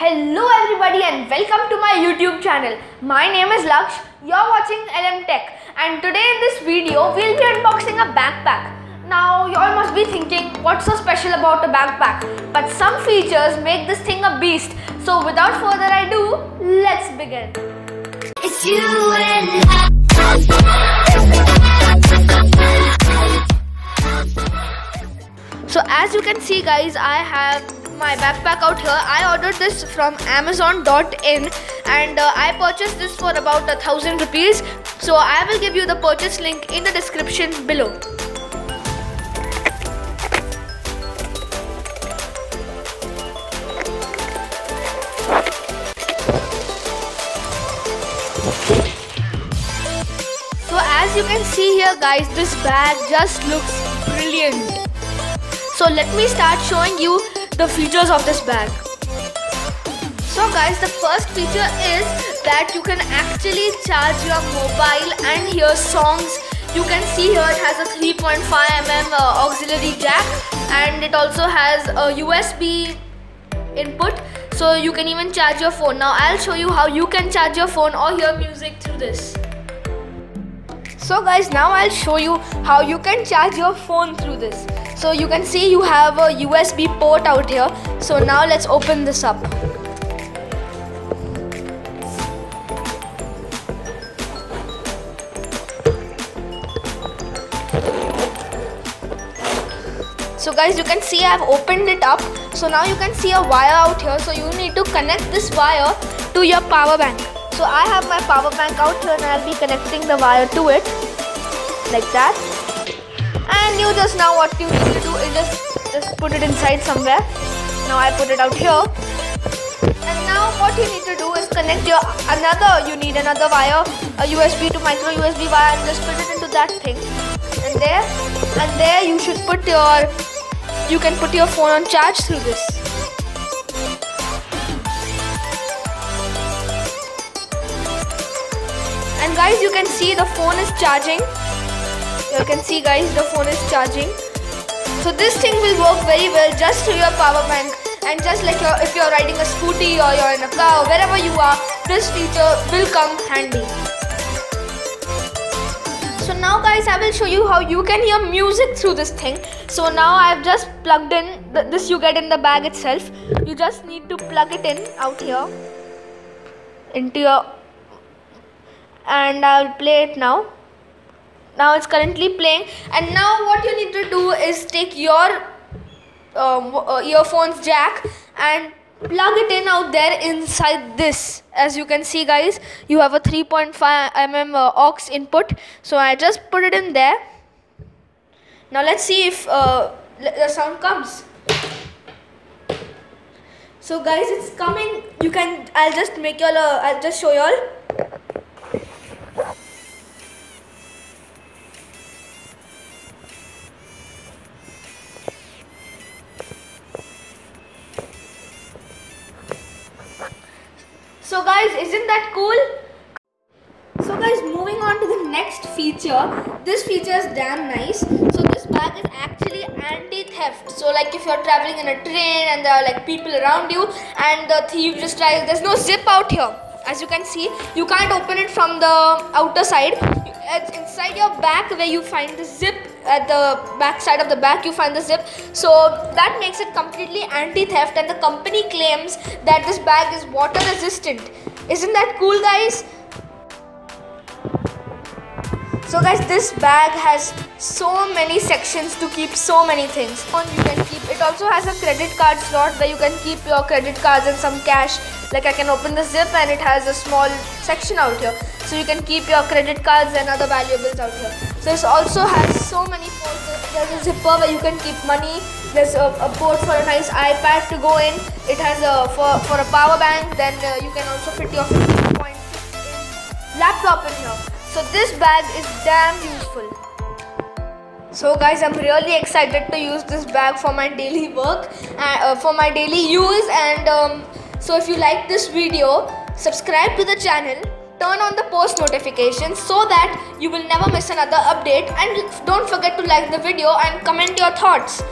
Hello everybody and welcome to my YouTube channel. My name is Laksh, you're watching LM Tech and today in this video we'll be unboxing a backpack. Now you all must be thinking what's so special about a backpack, but some features make this thing a beast. So without further ado, let's begin. It's you and I. So as you can see guys, I have my backpack out here. I ordered this from Amazon.in and I purchased this for about 1,000 rupees. So I will give you the purchase link in the description below. So as you can see here guys, this bag just looks brilliant. So let me start showing you the features of this bag. So guys, the first feature is that you can actually charge your mobile and hear songs. You can see here it has a 3.5mm auxiliary jack and it also has a USB input, so you can even charge your phone. Now I'll show you how you can charge your phone or hear music through this. So guys, now I'll show you how you can charge your phone through this. So you can see you have a USB port out here. So now let's open this up. So guys, you can see I've opened it up. So now you can see a wire out here. So you need to connect this wire to your power bank. So I have my power bank out here and I'll be connecting the wire to it like that. And you just now what you need to do is just put it inside somewhere. Now I put it out here. And now what you need to do is connect your you need another wire, a USB to micro USB wire, and just put it into that thing. And there you should put your, you can put your phone on charge through this. And guys, you can see the phone is charging. You can see guys, the phone is charging. So this thing will work very well just through your power bank. And just like if you're riding a scooty or you're in a car, wherever you are, this feature will come handy. So now guys, I will show you how you can hear music through this thing. So now I've just plugged in, this you get in the bag itself. You just need to plug it in out here into your, and I'll play it now. Now it's currently playing, and now what you need to do is take your earphones jack and plug it in out there inside this. As you can see guys, you have a 3.5mm aux input. So I just put it in there. Now let's see if the sound comes. So guys, it's coming. You can, I'll just show y'all. So guys, isn't that cool? So guys, moving on to the next feature. This feature is damn nice. So this bag is actually anti-theft. So like if you're traveling in a train and there are like people around you and the thief just tries, there's no zip out here. As you can see, you can't open it from the outer side. It's inside your back where you find the zip. At the back side of the back you find the zip. So that makes it completely anti-theft, and the company claims that this bag is water resistant. Isn't that cool guys? So guys, this bag has so many sections to keep so many things. You can keep, it also has a credit card slot where you can keep your credit cards and some cash. Like I can open the zip and it has a small section out here. So you can keep your credit cards and other valuables out here. So it also has so many ports. There's a zipper where you can keep money. There's a port for a nice iPad to go in. It has a for a power bank. Then you can also fit your 15.6-inch laptop in here. So this bag is damn useful. So guys, I'm really excited to use this bag for my daily work, for my daily use. And so if you like this video, subscribe to the channel. Turn on the post notifications so that you will never miss another update, and don't forget to like the video and comment your thoughts.